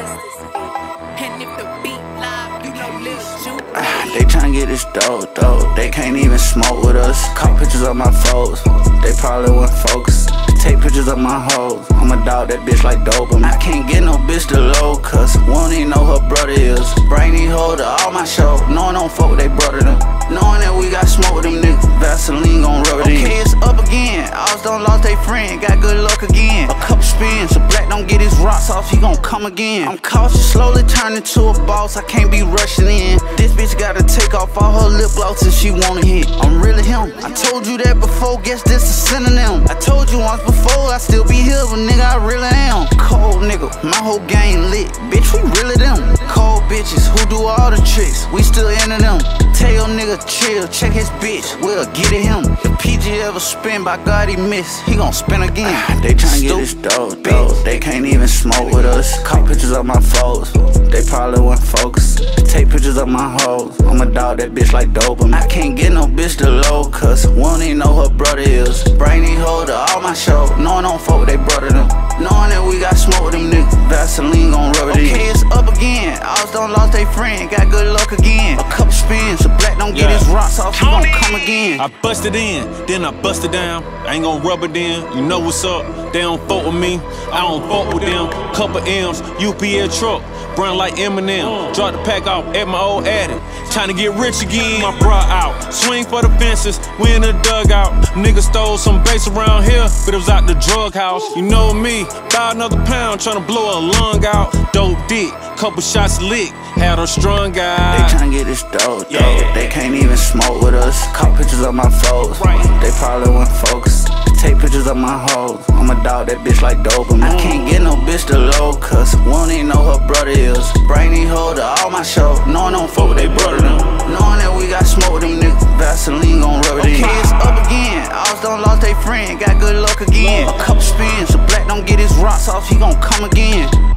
And if the beat live, you know Lil Juke. They tryna get this dough, though. They can't even smoke with us. Caught pictures of my foes. They probably weren't focused. Take pictures of my hoes. I'm a dog, that bitch like dope. I can't get no bitch to low, cause one ain't know her brother is. Brainy hoe to all my shows. Knowing don't fuck with they brother them. Knowing that we got smoke with them niggas. Vaseline gon' rub it in. Okay, it's up again. Alls done lost they friend. Got good luck again. A couple spins. So Black don't get his rocks off. He gon' come again. I'm cautious, slowly turning to a boss. I can't be rushing in. This bitch gotta take off all her lip gloss if she wanna hit. I'm really him. I told you that before. Guess this a synonym. I told you once before, I still be here, but nigga, I really am. Cold nigga, my whole gang lit. Bitch, we really them. Cold bitches, who do all the tricks, we still into them. Tell your nigga chill, check his bitch, we'll get at him. If PG ever spin, by God he miss, he gon' spin again. They tryna get this dope, though. They can't even smoke with us. Caught pictures of my foes. They probably weren't focused. Take pictures of my hoes. I'm a dog, that bitch like dope. I can't get no bitch to low, cause one ain't know her brother is. Brainy hoe to all my shows. Knowing don't fuck with they brother them. Knowing that we got smoke with them niggas. Vaseline gon' rub it in. Okay, it's up again. Alls done lost they friend. Got good luck again. A couple spins. So Black don't get his rocks off. He gon' come again. I busted in, then I busted down. I ain't gon' rub it in. You know what's up. They don't fuck with me. I don't fuck with them. Couple M's. UPL truck. Brand like Eminem. Drop the pack off at my old attic. Tryna get rich again. My bra out. Swing for the fences. We in the dugout. Niggas stole some bass around here, but it was out the drug house. You know me, buy another pound, tryna blow a lung out. Dope dick, couple shots lick, had her strung out. They tryna get this dope, though. Yeah. They can't even smoke with us. Caught pictures of my foes. Right. They probably weren't focused. Take pictures of my hoes. I'm a dog, that bitch like dope. I can't get no bitch to low, cause one ain't know her brother is. Brainy hoe to all my shows. Knowing don't fuck with they brother them. Knowing that we got smoke with them niggas. Vaseline gon' rub it in. Okay, it's up again. Alls done lost they friend. Got good luck again. A couple spins. So Black don't get his rocks off. He gon' come again.